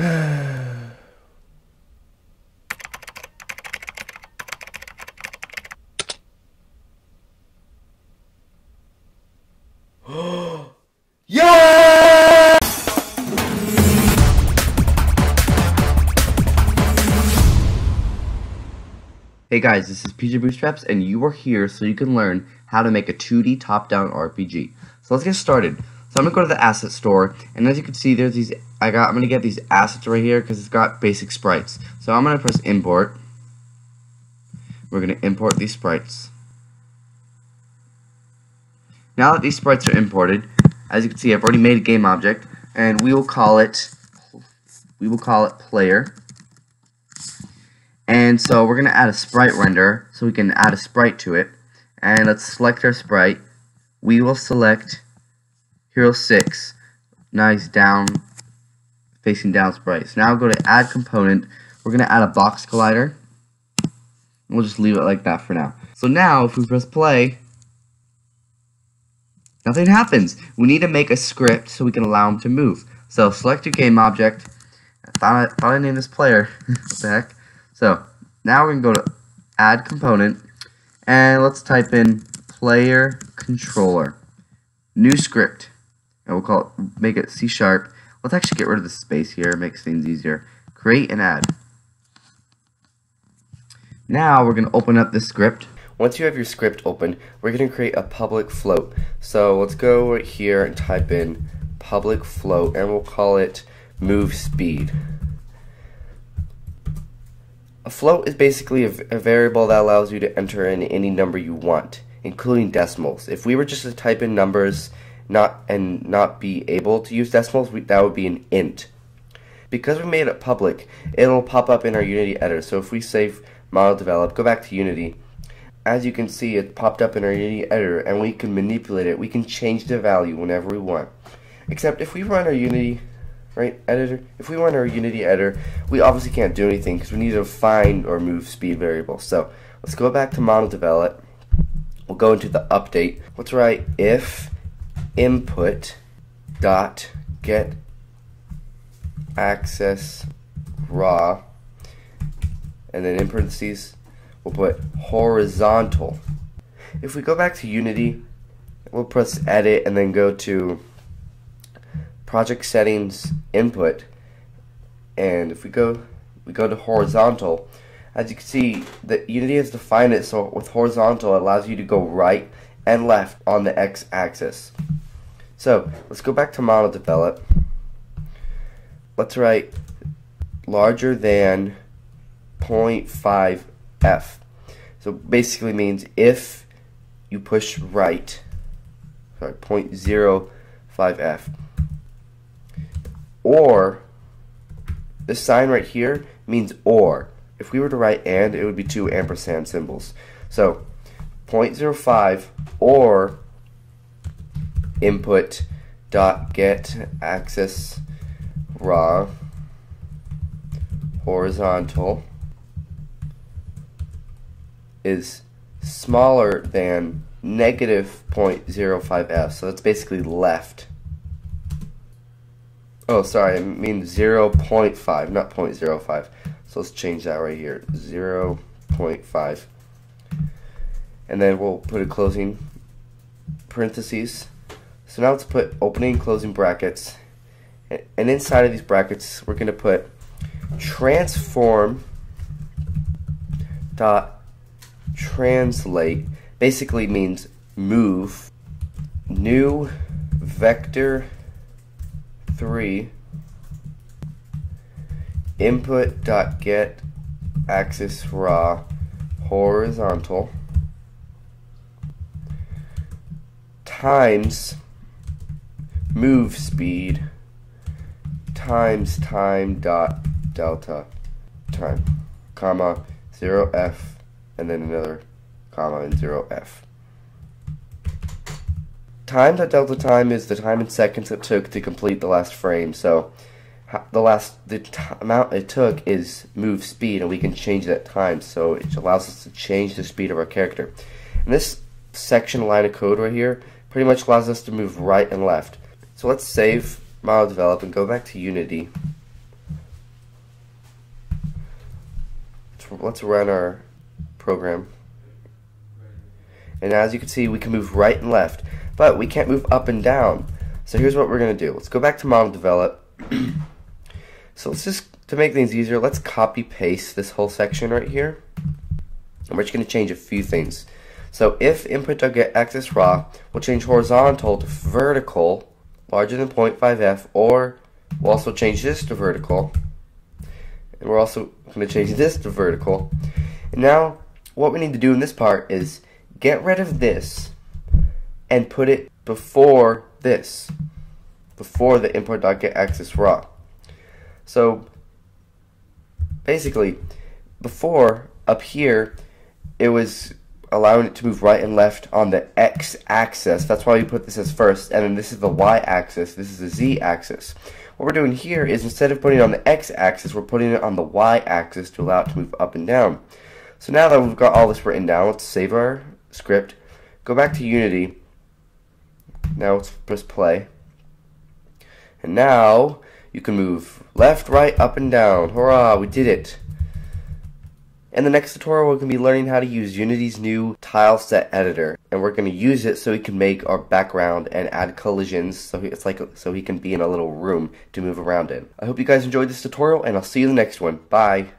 Hey guys, this is PJ Bootstraps, and you are here so you can learn how to make a 2D top-down RPG. So let's get started. So I'm gonna go to the asset store, and as you can see, there's these. I'm gonna get these assets right here because it's got basic sprites. So I'm gonna press import. We're gonna import these sprites. Now that these sprites are imported, as you can see, I've already made a game object, and we will call it. Player. And so we're going to add a sprite render, so we can add a sprite to it. And let's select our sprite. We will select Hero 6, nice down, facing down sprite. So now go to add component. We're going to add a box collider. And we'll just leave it like that for now. So now if we press play, nothing happens. We need to make a script so we can allow him to move. So select your game object. I thought I named this player. What the heck? So now we're going to go to add component, and let's type in player controller, new script, and we'll call it, make it C sharp. Let's actually get rid of the space here, makes things easier. Create and add. Now we're going to open up this script. Once you have your script open, we're going to create a public float. So let's go right here and type in public float, and we'll call it move speed. A float is basically a variable that allows you to enter in any number you want, including decimals. If we were just to type in numbers and not be able to use decimals, that would be an int. Because we made it public, it'll pop up in our Unity editor. So if we save model develop, go back to Unity, as you can see it popped up in our Unity editor, and we can manipulate it. We can change the value whenever we want. Except if we run our Unity editor, we obviously can't do anything because we need to find or move speed variable. So let's go back to model develop. We'll go into the update. Let's write if input dot get access raw, and then in parentheses we'll put horizontal. If we go back to Unity, we'll press edit and then go to project settings input, and if we go to horizontal, as you can see that Unity has defined it so with horizontal it allows you to go right and left on the x-axis. So let's go back to model develop. Let's write larger than 0.5f. So basically means if you push right, sorry, 0.05f. Or, this sign right here means or. If we were to write and, it would be two ampersand symbols. So, 0.05 or input dot get axis raw horizontal is smaller than negative 0.05f. So that's basically left. Oh, sorry, I mean 0.5, not 0.05. So let's change that right here, 0.5. And then we'll put a closing parentheses. So now let's put opening and closing brackets. And inside of these brackets, we're going to put transform dot translate. Basically means move new vector 3 input dot get axis raw horizontal times move speed times time dot delta time comma 0f and then another comma and 0f. Time dot delta time is the time in seconds it took to complete the last frame. So the amount it took is move speed, and we can change that time. So it allows us to change the speed of our character. And this section line of code right here pretty much allows us to move right and left. So let's save model develop and go back to Unity. let's run our program. And as you can see, we can move right and left, but we can't move up and down. So here's what we're going to do. Let's go back to model develop. So let's just, to make things easier, let's copy paste this whole section right here. And we're just going to change a few things. So if input.getAxis raw, we'll change horizontal to vertical, larger than 0.5f, or we'll also change this to vertical. And we're also going to change this to vertical. And now what we need to do in this part is get rid of this and put it before this, before the input.getAxis raw. So basically, before up here, it was allowing it to move right and left on the x-axis. That's why we put this as first, and then this is the y-axis, this is the z-axis. What we're doing here is instead of putting it on the x-axis, we're putting it on the y-axis to allow it to move up and down. So now that we've got all this written down, let's save our script, go back to Unity. Now let's press play. And now you can move left, right, up, and down. Hurrah, we did it. In the next tutorial, we're going to be learning how to use Unity's new Tile Set Editor, and we're going to use it so we can make our background and add collisions so he can be in a little room to move around in. I hope you guys enjoyed this tutorial, and I'll see you in the next one. Bye!